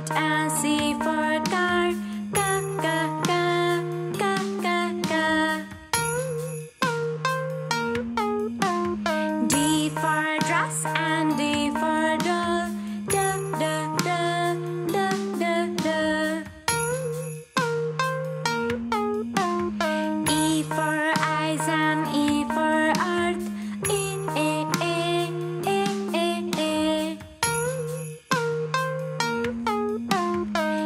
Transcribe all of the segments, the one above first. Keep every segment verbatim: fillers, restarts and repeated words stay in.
goat, a C for car, ka ka ka ka ka ka. D for dress and D for doll, da da da da da da. E for eyes and E for earth, E E E E E E. Fox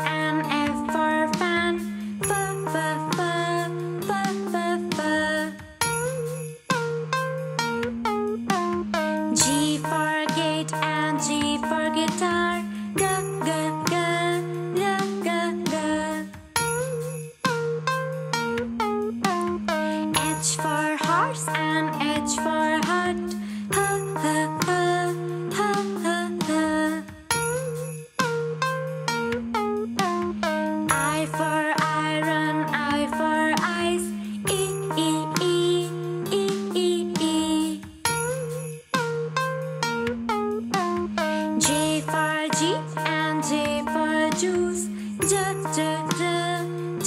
and F for fan, f f f f f f. G for gate and G for guitar, g g g g g g. H for horse and H for heart, h h h h h h.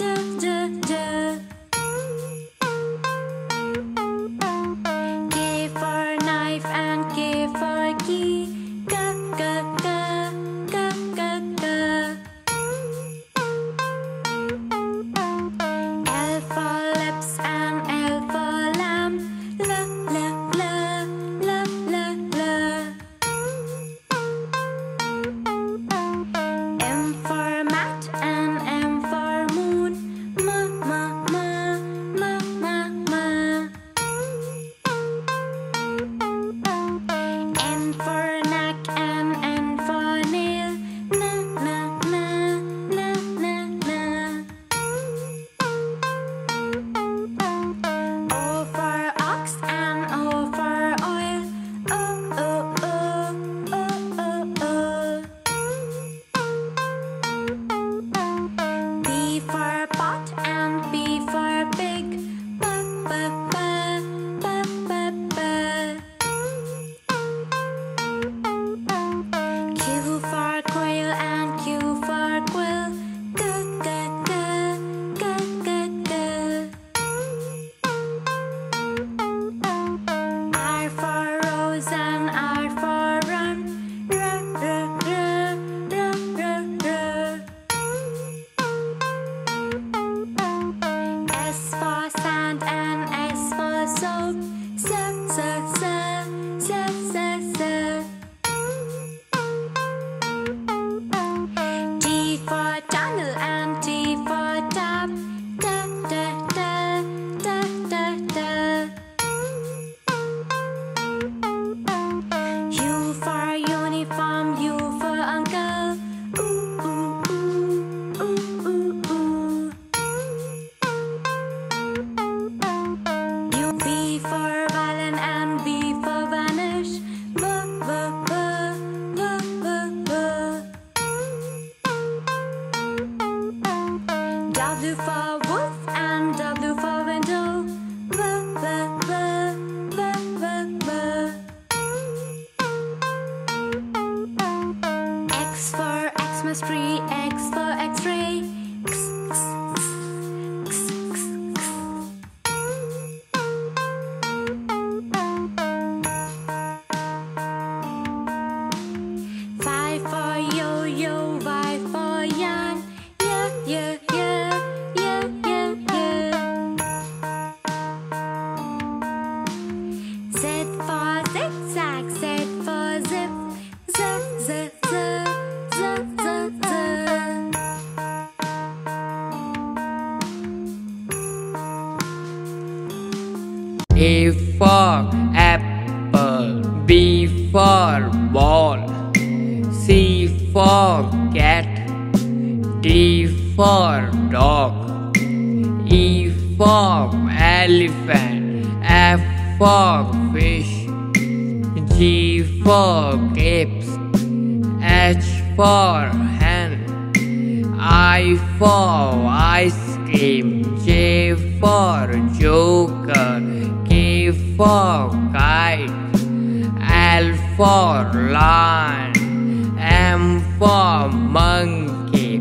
I for iron, I for eyes, E, E, E, E, E, E. J for jeep and J for juice, J, J, J, J, J, J. K for knife and K for key, K, K, K, K, K, K. W for wolf and W for window, w w w w w w. X for Xmas tree, X for X-ray, X X X X X. Y for yo-yo, Y for yarn, yeah yeah yeah. A for apple, B for ball, C for cat, D for dog, E for elephant, F for fish, G for grapes, H for hen, I for ice cream, J for joker, K for kite, L for lion, M for monkey,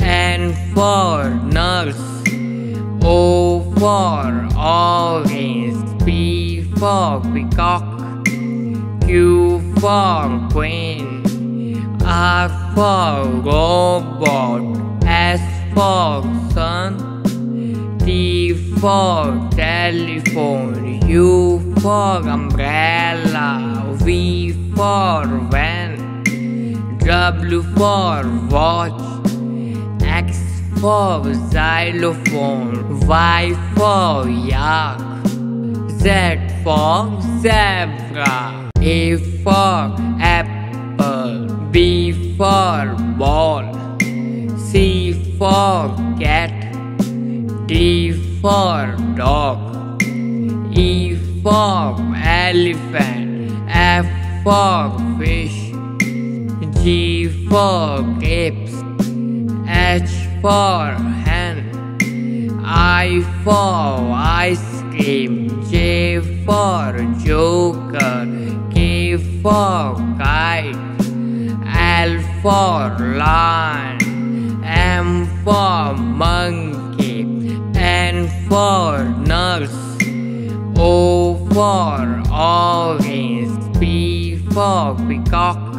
N for nurse, O for orange, P for peacock, Q for queen, R for robot, S for sun, T for telephone, U for umbrella, V for van, W for watch, X for xylophone, Y for yak, Z for zebra, A for apple, B for ball, C for cat, D for dog, E for elephant, F for fish, G for grapes, H for hen, I for ice cream, J for joker, K for kite, L for lion, M for monkey, N for nurse, O for orange, P for peacock,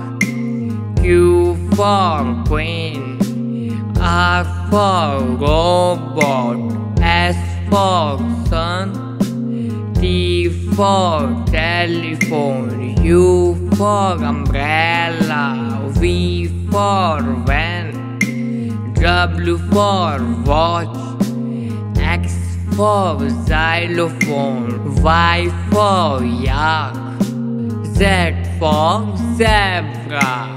Q for queen, R for robot, S for sun, T for telephone, U for umbrella, V for van, W for watch, X for xylophone, Y for yak, Z for zebra.